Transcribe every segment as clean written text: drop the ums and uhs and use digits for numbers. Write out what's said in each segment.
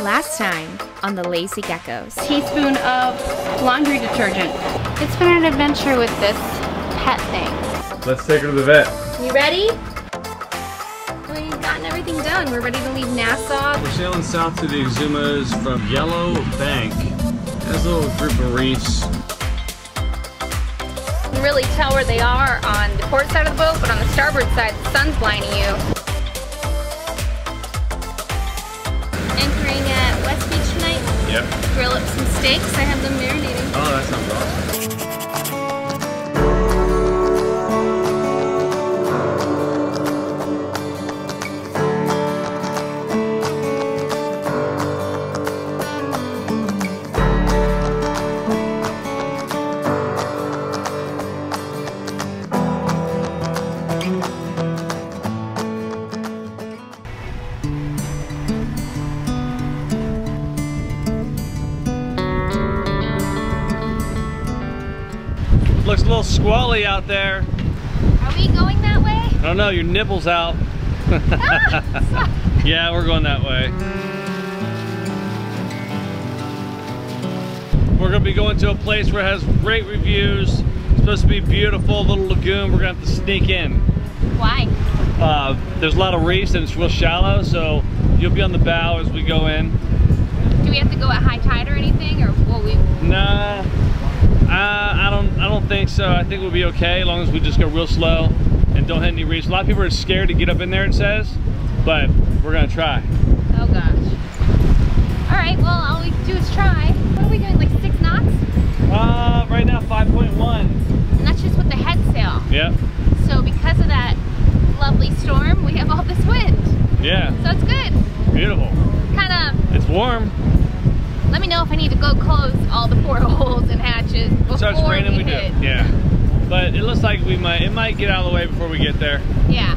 Last time on The Lazy Geckos. Teaspoon of laundry detergent. It's been an adventure with this pet thing. Let's take her to the vet. You ready? We've gotten everything done. We're ready to leave Nassau. We're sailing south to the Exumas from Yellow Bank. There's a little group of reefs. You can really tell where they are on the port side of the boat, but on the starboard side, the sun's blinding you. Yep. Grill up some steaks. I have them marinating. Oh, that sounds awesome. Looks a little squally out there. Are we going that way? I don't know, your nipple's out. Ah, yeah, we're going that way. We're gonna be going to a place where it has great reviews. It's supposed to be beautiful, little lagoon. We're gonna have to sneak in. Why? There's a lot of reefs and it's real shallow, so you'll be on the bow as we go in. Do we have to go at high tide or anything, or will we? Nah. I don't think so. I think we'll be okay as long as we just go real slow and don't hit any reefs. A lot of people are scared to get up in there, it says, but we're gonna try. Oh gosh. All right, well, all we do is try. What are we doing, like 6 knots? Right now 5.1. And that's just with the head sail. Yeah. So because of that lovely storm, we have all this wind. Yeah. So it's good. Beautiful. It's warm. Let me know if I need to go close all the portholes and hatches before we hit. Yeah, but it looks like it might get out of the way before we get there. Yeah,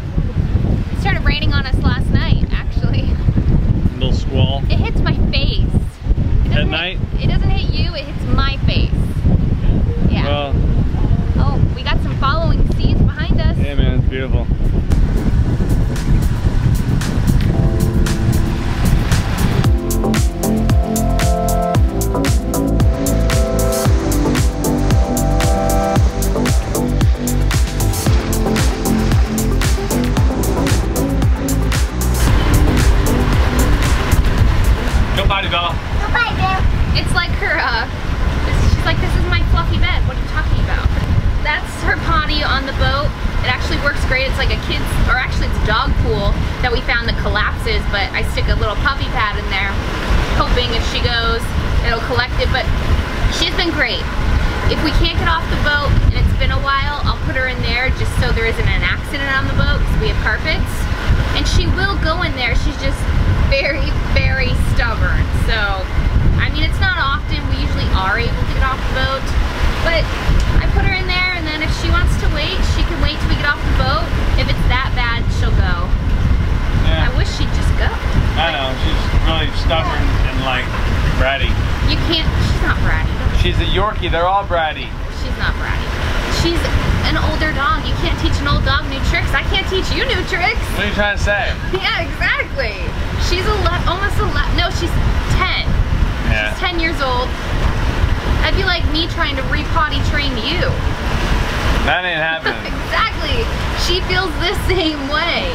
it started raining on us last night, actually. A little squall. It hits my face. At night? It doesn't hit you, it hits my face. Yeah. Well, oh, we got some following seas behind us. Yeah, man, it's beautiful. It's like she's like, this is my fluffy bed, what are you talking about? That's her potty on the boat. It actually works great. It's like a kid's, or actually it's a dog pool that we found that collapses, but I stick a little puppy pad in there, hoping if she goes, it'll collect it, but she's been great. If we can't get off the boat, and it's been a while, I'll put her in there just so there isn't an accident on the boat, because we have carpets, and she will go in there. She's just very, very stubborn, so. I mean, it's not often, we usually are able to get off the boat, but I put her in there, and then if she wants to wait, she can wait till we get off the boat. If it's that bad, she'll go. Yeah. I wish she'd just go. I know, she's really stubborn and like bratty. You can't, she's not bratty. She's a Yorkie, they're all bratty. She's not bratty. She's an older dog. You can't teach an old dog new tricks. I can't teach you new tricks. What are you trying to say? Yeah, exactly. She's she's 10. Yeah. She's 10 years old. That'd be like me trying to re-potty train you. That ain't happening. Exactly. She feels the same way.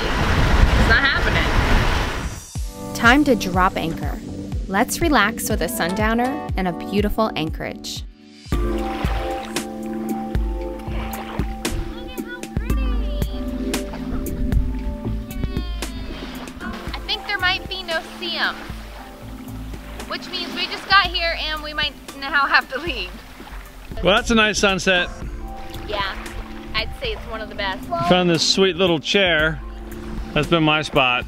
It's not happening. Time to drop anchor. Let's relax with a sundowner and a beautiful anchorage. Look at how pretty. I think there might be no seams, which means we just got here and we might now have to leave. Well, that's a nice sunset. Yeah, I'd say it's one of the best. Found this sweet little chair. That's been my spot.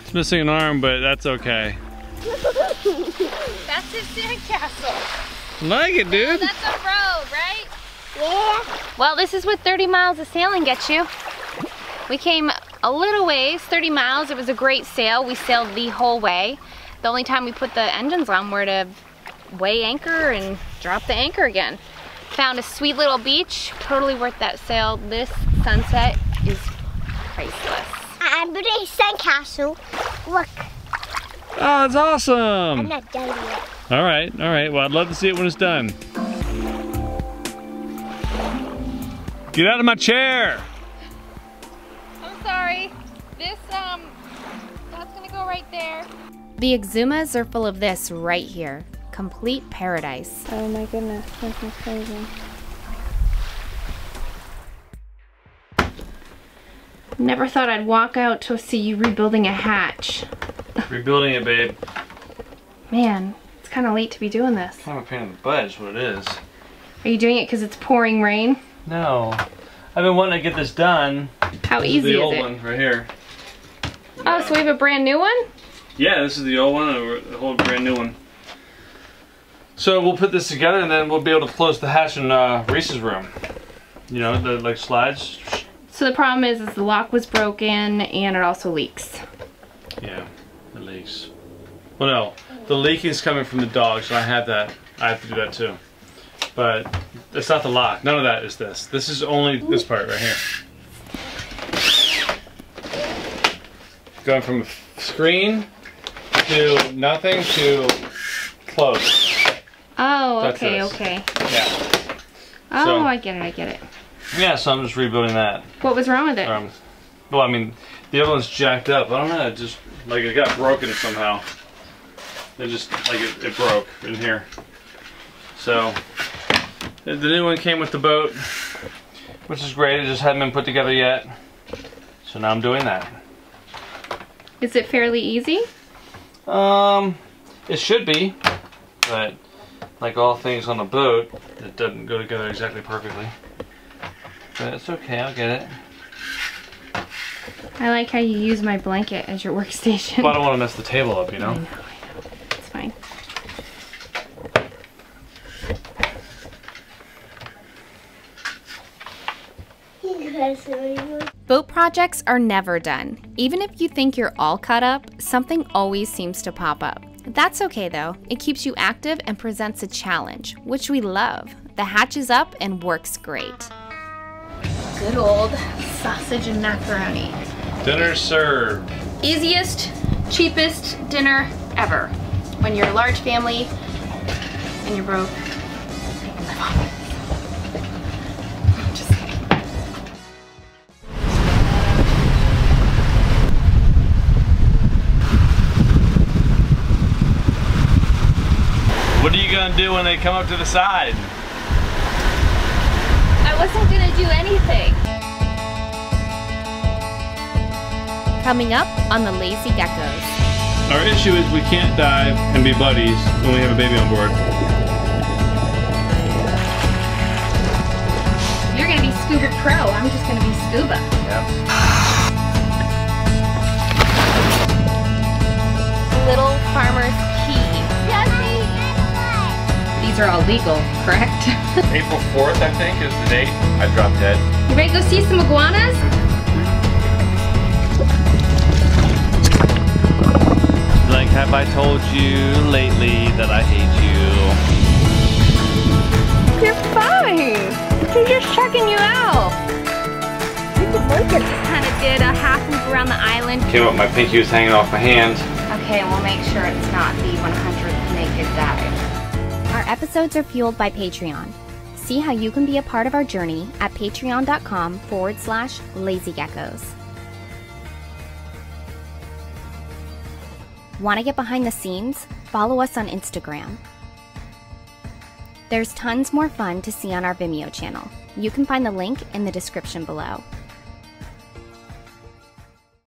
It's missing an arm, but that's okay. That's his sandcastle. Like it, dude. Oh, that's a road, right? Yeah. Well, this is what 30 miles of sailing gets you. We came a little ways, 30 miles. It was a great sail. We sailed the whole way. The only time we put the engines on were to weigh anchor and drop the anchor again. Found a sweet little beach, totally worth that sail. This sunset is priceless. I'm building a sandcastle. Look. Oh, it's awesome. I'm not done yet. All right, well, I'd love to see it when it's done. Get out of my chair. I'm sorry. This, that's gonna go right there. The Exumas are full of this right here. Complete paradise. Oh my goodness, this is crazy. Never thought I'd walk out to see you rebuilding a hatch. Rebuilding it, babe. Man, it's kind of late to be doing this. Kind of a pain in the butt is what it is. Are you doing it because it's pouring rain? No. I've been wanting to get this done. How easy is it? This is the old one right here. Oh, so we have a brand new one? Yeah, this is the old one and a whole brand new one. So we'll put this together and then we'll be able to close the hatch in Reese's room. You know, the like slides. So the problem is the lock was broken and it also leaks. Yeah, it leaks. Well, no, the leaking is coming from the dog, so I had that. I have to do that too. But it's not the lock. None of that is this. This is only this part right here. Going from screen to nothing to close. Oh, okay, okay. Yeah. Oh, so, I get it, I get it. Yeah, so I'm just rebuilding that. What was wrong with it? Well, I mean, the other one's jacked up. I don't know, it just, like, it got broken somehow. It just, like, it broke in here. So, the new one came with the boat, which is great. It just hadn't been put together yet. So now I'm doing that. Is it fairly easy? It should be, but like all things on a boat, it doesn't go together exactly perfectly. But it's okay, I'll get it. I like how you use my blanket as your workstation. Well, I don't want to mess the table up, you know? I know, I know. It's fine. Boat projects are never done. Even if you think you're all caught up, something always seems to pop up. That's okay though. It keeps you active and presents a challenge, which we love. The hatch is up and works great. Good old sausage and macaroni. Dinner served. Easiest, cheapest dinner ever. When you're a large family and you're broke, you can live off it. I'm just kidding. What are you gonna do when they come up to the side? I wasn't gonna do anything. Coming up on The Lazy Geckos. Our issue is we can't dive and be buddies when we have a baby on board. You're gonna be scuba pro, I'm just gonna be scuba. Yep. Little Farmer's Key. These are all legal, correct? April 4th, I think, is the date. I dropped dead. You ready to go see some iguanas? Like, have I told you lately that I hate you? You're fine. She's just checking you out. You can make it. Just kind of did a half move around the island. Came up, my pinky was hanging off my hand. Okay, we'll make sure it's not the 100th naked dive. Our episodes are fueled by Patreon. See how you can be a part of our journey at patreon.com/lazygeckos. Want to get behind the scenes? Follow us on Instagram. There's tons more fun to see on our Vimeo channel. You can find the link in the description below.